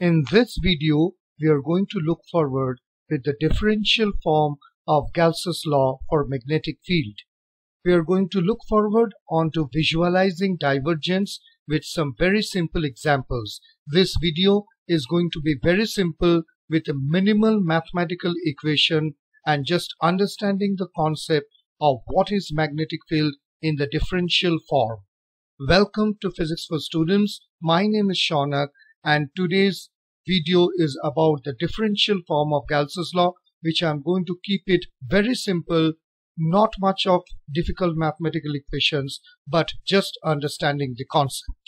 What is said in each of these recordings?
In this video, we are going to look forward with the differential form of Gauss's law for magnetic field. We are going to look forward onto visualizing divergence with some very simple examples. This video is going to be very simple with a minimal mathematical equation and just understanding the concept of what is magnetic field in the differential form. Welcome to Physics for Students. My name is Shaonak, and today's video is about the differential form of Gauss's law, which I'm going to keep it very simple, not much of difficult mathematical equations, but just understanding the concept.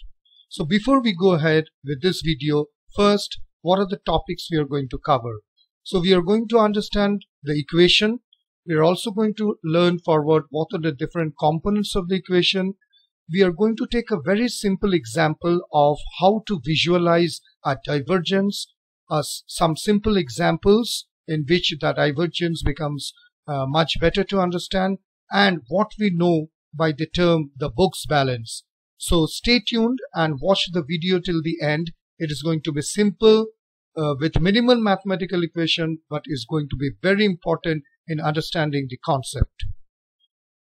So before we go ahead with this video, first, what are the topics we are going to cover? So we are going to understand the equation. We are also going to learn forward what are the different components of the equation. We are going to take a very simple example of how to visualize a divergence, some simple examples in which the divergence becomes much better to understand, and what we know by the term the Book's balance. So stay tuned and watch the video till the end. It is going to be simple with minimal mathematical equation, but is going to be very important in understanding the concept.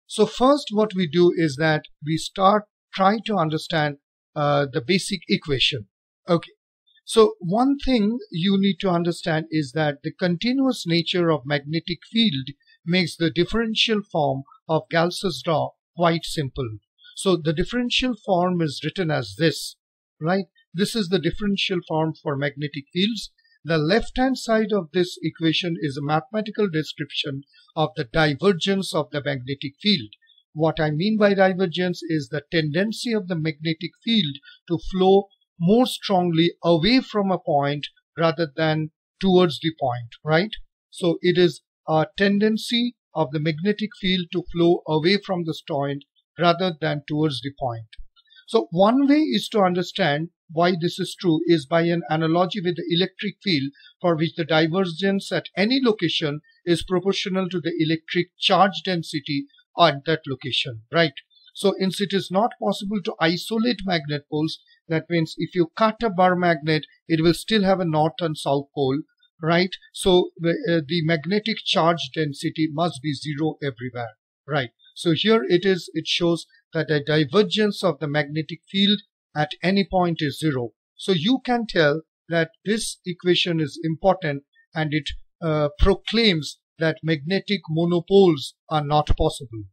So first what we do is that we try to understand the basic equation. Okay. So one thing you need to understand is that the continuous nature of magnetic field makes the differential form of Gauss's law quite simple. So the differential form is written as this, right? This is the differential form for magnetic fields. The left-hand side of this equation is a mathematical description of the divergence of the magnetic field. What I mean by divergence is the tendency of the magnetic field to flow more strongly away from a point rather than towards the point, right? So it is a tendency of the magnetic field to flow away from this point rather than towards the point. So one way is to understand why this is true is by an analogy with the electric field, for which the divergence at any location is proportional to the electric charge density at that location, right? So since it is not possible to isolate magnet poles, that means if you cut a bar magnet, it will still have a north and south pole, right? So the magnetic charge density must be zero everywhere, right? So here it is, it shows that the divergence of the magnetic field at any point is zero. So you can tell that this equation is important, and it proclaims that magnetic monopoles are not possible.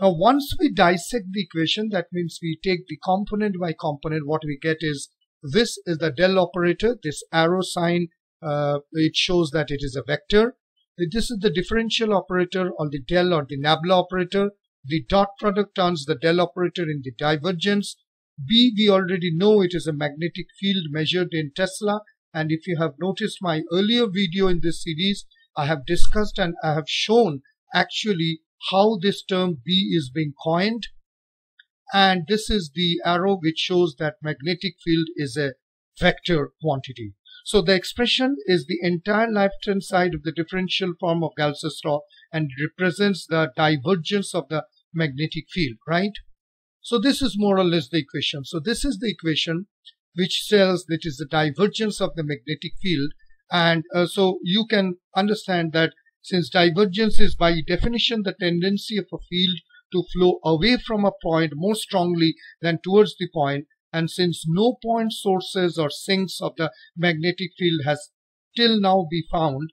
Now once we dissect the equation, that means we take the component by component, what we get is, this is the del operator, this arrow sign, it shows that it is a vector. This is the differential operator or the del or the nabla operator. The dot product turns the del operator in the divergence. B, we already know it is a magnetic field measured in Tesla. And if you have noticed my earlier video in this series, I have discussed and I have shown actually how this term B is being coined. And this is the arrow which shows that magnetic field is a vector quantity. So the expression is the entire left-hand side of the differential form of Gauss's law and represents the divergence of the magnetic field, right? So this is more or less the equation. So this is the equation which tells that is the divergence of the magnetic field. And so you can understand that since divergence is by definition the tendency of a field to flow away from a point more strongly than towards the point, and since no point sources or sinks of the magnetic field has till now been found,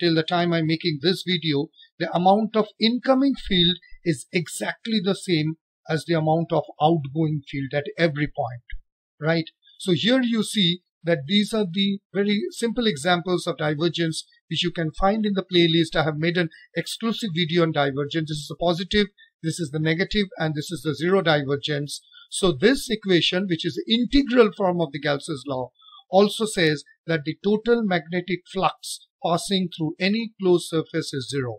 till the time I'm making this video, the amount of incoming field is exactly the same as the amount of outgoing field at every point, right? So here you see that these are the very simple examples of divergence which you can find in the playlist. I have made an exclusive video on divergence. This is the positive, this is the negative, and this is the zero divergence. So this equation, which is the integral form of the Gauss's law, also says that the total magnetic flux passing through any closed surface is zero.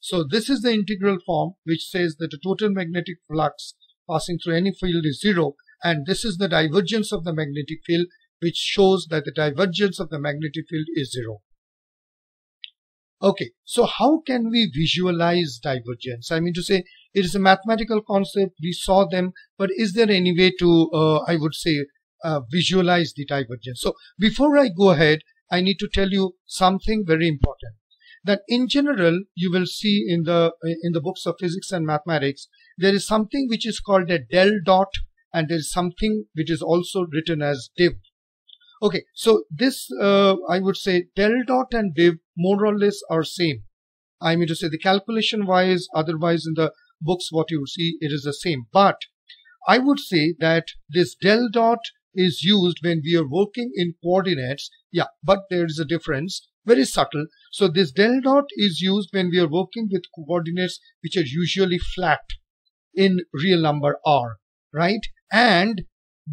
So this is the integral form which says that the total magnetic flux passing through any field is zero, and this is the divergence of the magnetic field, which shows that the divergence of the magnetic field is zero. Okay, so how can we visualize divergence? I mean to say, it is a mathematical concept, we saw them, but is there any way to, I would say, visualize the divergence. So before I go ahead, I need to tell you something very important, that in general you will see in the books of physics and mathematics there is something which is called a del dot, and there is something which is also written as div. Okay, so this I would say del dot and div more or less are same. I mean to say the calculation wise, otherwise in the books what you see it is the same, but I would say that this del dot is used when we are working in coordinates, yeah, but there is a difference, very subtle. So this del dot is used when we are working with coordinates which are usually flat in real number r, right? And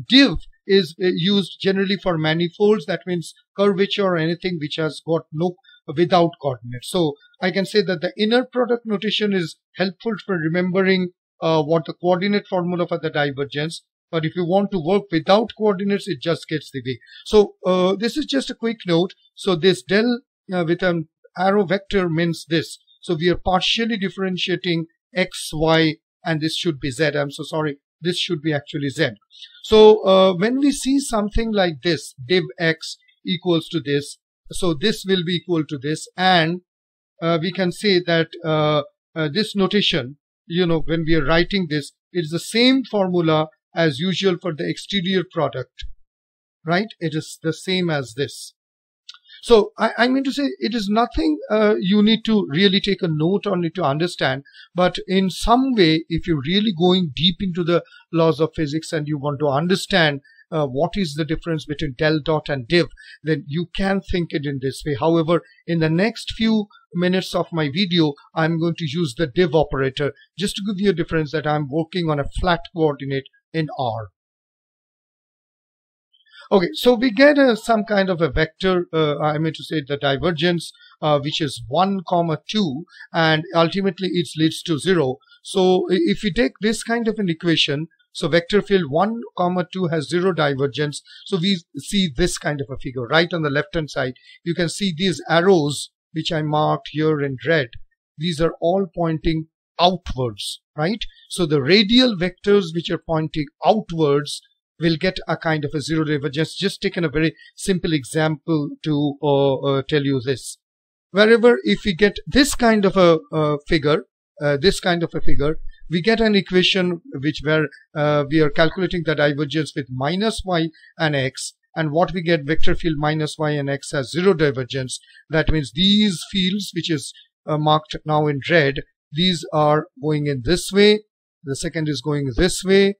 div is used generally for manifolds, that means curvature or anything which has got no without coordinates. So I can say that the inner product notation is helpful for remembering what the coordinate formula for the divergence, but if you want to work without coordinates, it just gets the way. So this is just a quick note. So this del with an arrow vector means this. So we are partially differentiating x, y, and this should be z. I'm so sorry. This should be actually z. So when we see something like this, div x equals to this, so this will be equal to this, and we can say that this notation, you know, when we are writing this, it is the same formula as usual for the exterior product, right? It is the same as this. So I mean to say it is nothing you need to really take a note on it to understand, but in some way if you're really going deep into the laws of physics and you want to understand what is the difference between del dot and div, then you can think it in this way. However, in the next few minutes of my video, I'm going to use the div operator just to give you a difference that I'm working on a flat coordinate in R. Okay, so we get some kind of a vector, I mean to say the divergence, which is 1, 2, and ultimately it leads to 0. So if you take this kind of an equation, so vector field 1, 2 has 0 divergence. So we see this kind of a figure right on the left hand side. You can see these arrows which I marked here in red. These are all pointing outwards, right? So the radial vectors which are pointing outwards will get a kind of a 0 divergence. Just taken a very simple example to tell you this. Wherever if we get this kind of a figure, we get an equation which where we are calculating the divergence with minus y and x, and what we get, vector field minus y and x has 0 divergence. That means these fields which is marked now in red, these are going in this way, the second is going this way,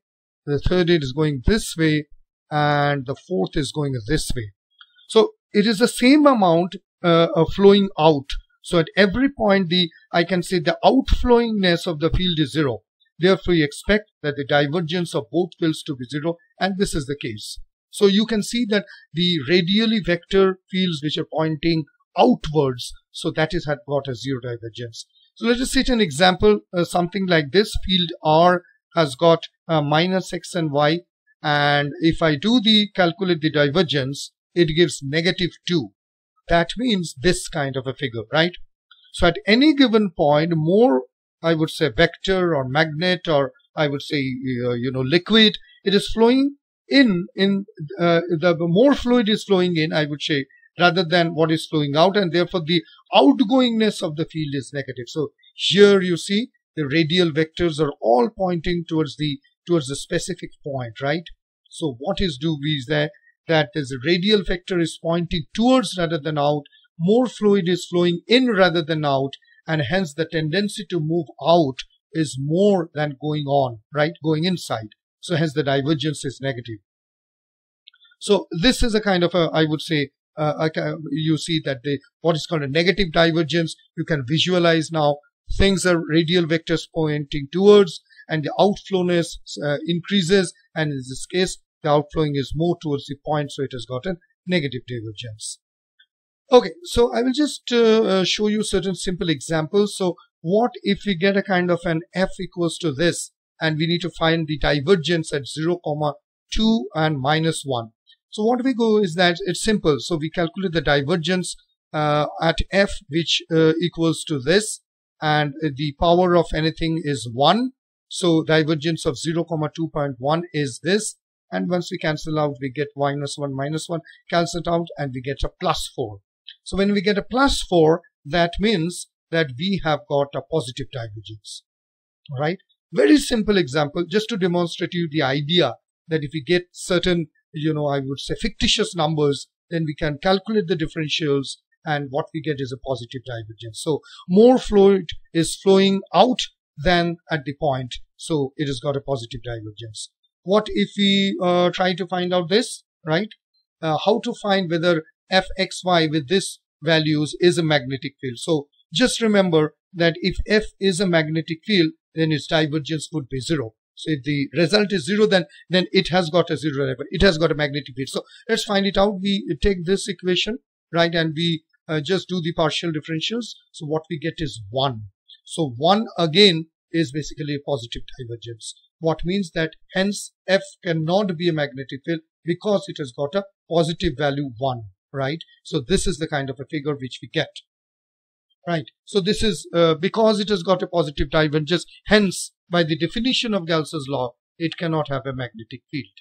the third is going this way, and the fourth is going this way. So it is the same amount flowing out. So at every point, I can say the outflowingness of the field is 0. Therefore, you expect that the divergence of both fields to be 0, and this is the case. So you can see that the radially vector fields which are pointing outwards, so that is had got a 0 divergence. So let us see an example, something like this. Field R has got minus x and y, and if I do calculate the divergence, it gives negative 2. That means this kind of a figure, right? So at any given point, more, I would say, vector or magnet, or I would say, you know, liquid, it is flowing the more fluid is flowing in, I would say, rather than what is flowing out, and therefore the outgoingness of the field is negative. So here you see the radial vectors are all pointing towards the specific point, right? So what is do is there, that this radial vector is pointing towards rather than out, more fluid is flowing in rather than out, and hence the tendency to move out is more than going on, right, going inside. So hence the divergence is negative. So this is a kind of a, I would say, you see that what is called a negative divergence. You can visualize now things are radial vectors pointing towards, and the outflowness increases, and in this case, the outflowing is more towards the point, so it has got a negative divergence. Okay, so I will just show you certain simple examples. So what if we get a kind of an f equals to this, and we need to find the divergence at 0, 2 and minus 1. So what we go is that it's simple. So we calculate the divergence at f, which equals to this, and the power of anything is 1. So divergence of 0, 2.1 is this, and once we cancel out we get minus 1 cancel it out and we get a plus 4. So when we get a plus 4, that means that we have got a positive divergence. All right, very simple example just to demonstrate you the idea that if we get certain, I would say fictitious numbers, then we can calculate the differentials and what we get is a positive divergence. So more fluid is flowing out than at the point, so it has got a positive divergence. What if we try to find out this, right? How to find whether Fxy with this values is a magnetic field. So just remember that if F is a magnetic field, then its divergence would be 0. So if the result is 0, then it has got a 0 level. It has got a magnetic field. So let's find it out. We take this equation, right, and we just do the partial differentials. So what we get is 1. So 1 again is basically a positive divergence. What means that hence F cannot be a magnetic field because it has got a positive value 1, right? So this is the kind of a figure which we get. Right, so this is because it has got a positive divergence, hence by the definition of Gauss's law, it cannot have a magnetic field.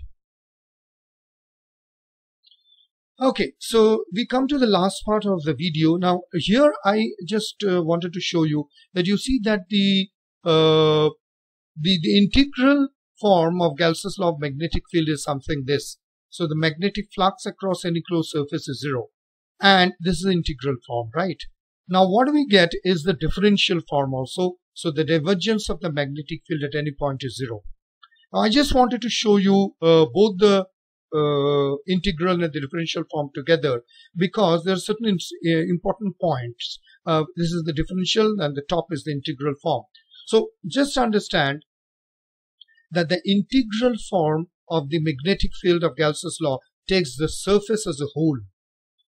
Okay, so we come to the last part of the video. Now here I just wanted to show you that you see that the integral form of Gauss's law of magnetic field is something this. So the magnetic flux across any closed surface is 0. And this is the integral form, right? Now what we get is the differential form also. So the divergence of the magnetic field at any point is 0. Now I just wanted to show you both the integral and the differential form together because there are certain important points. This is the differential and the top is the integral form. So just understand that the integral form of the magnetic field of Gauss's law takes the surface as a whole.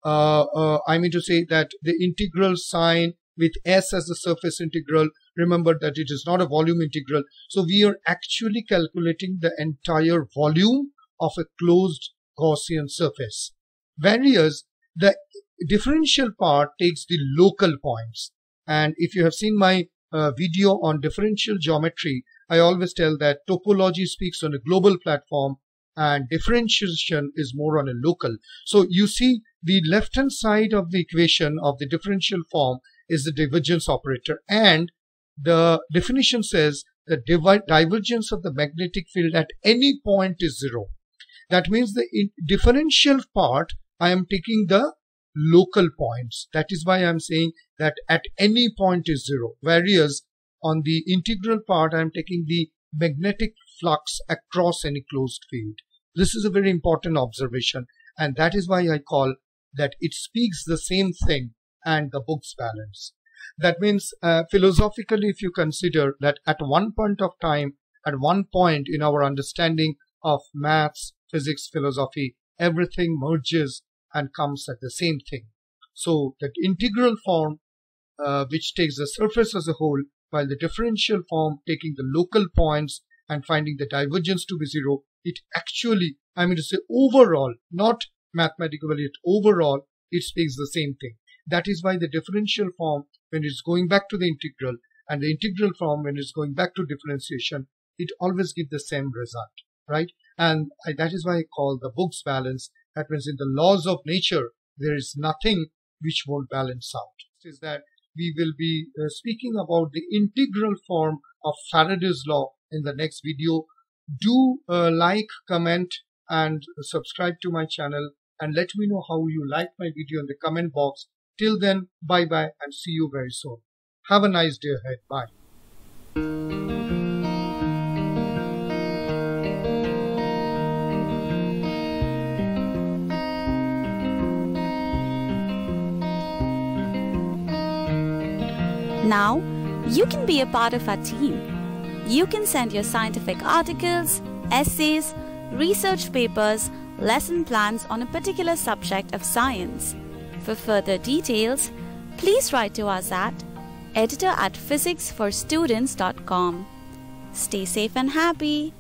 I mean to say that the integral sign with S as the surface integral, remember that it is not a volume integral. So we are actually calculating the entire volume of a closed Gaussian surface. Whereas the differential part takes the local points. And if you have seen my video on differential geometry, I always tell that topology speaks on a global platform and differentiation is more on a local. So you see the left hand side of the equation of the differential form is the divergence operator, and the definition says the divergence of the magnetic field at any point is 0. That means the differential part I am taking the local points. That is why I am saying that at any point is 0, whereas on the integral part I am taking the magnetic flux across any closed field. This is a very important observation, and that is why I call that it speaks the same thing and the books balance. That means philosophically, if you consider that at one point of time, at one point in our understanding of maths, physics, philosophy, everything merges and comes at the same thing. So that integral form which takes the surface as a whole, while the differential form taking the local points and finding the divergence to be 0, it actually, I mean to say overall, not mathematically, it overall, it speaks the same thing. That is why the differential form, when it's going back to the integral, and the integral form, when it's going back to differentiation, it always gives the same result, right? And that is why I call the books balance. That means in the laws of nature, there is nothing which won't balance out. It is that we will be speaking about the integral form of Faraday's law in the next video. Do like, comment and subscribe to my channel, and let me know how you like my video in the comment box. Till then, bye bye and see you very soon. Have a nice day ahead. Bye. Now, you can be a part of our team. You can send your scientific articles, essays, research papers, lesson plans on a particular subject of science. For further details, please write to us at editor@physicsforstudents.com. Stay safe and happy.